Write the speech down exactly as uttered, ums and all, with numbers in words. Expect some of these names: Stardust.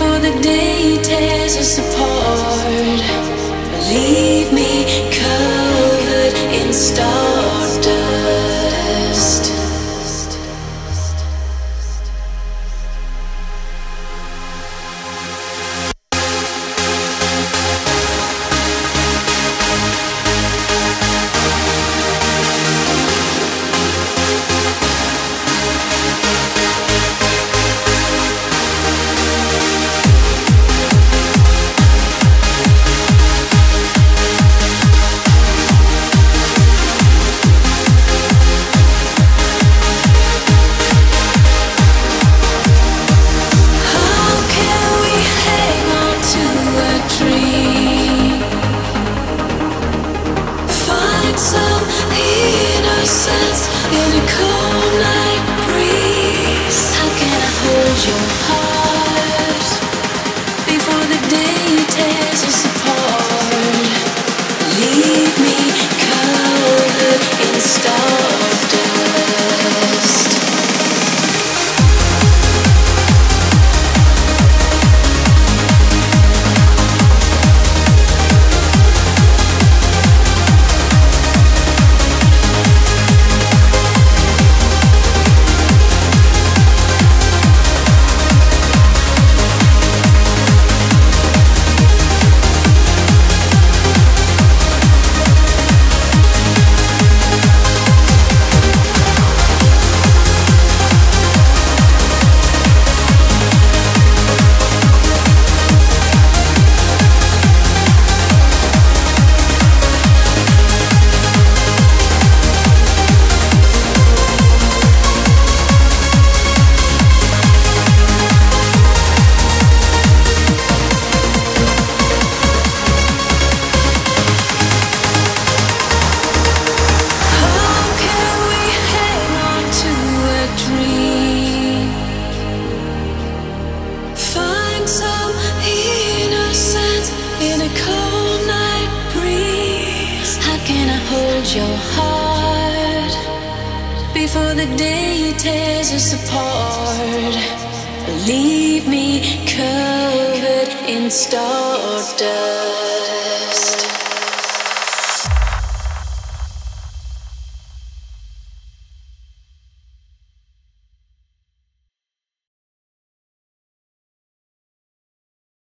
before the day tears us apart. Leave me covered in stardust. Some innocence in a cold night breeze. How can I hold your heart before the day tears us apart? Leave me covered in stardust. Your heart before the day tears us apart. Leave me covered in stardust.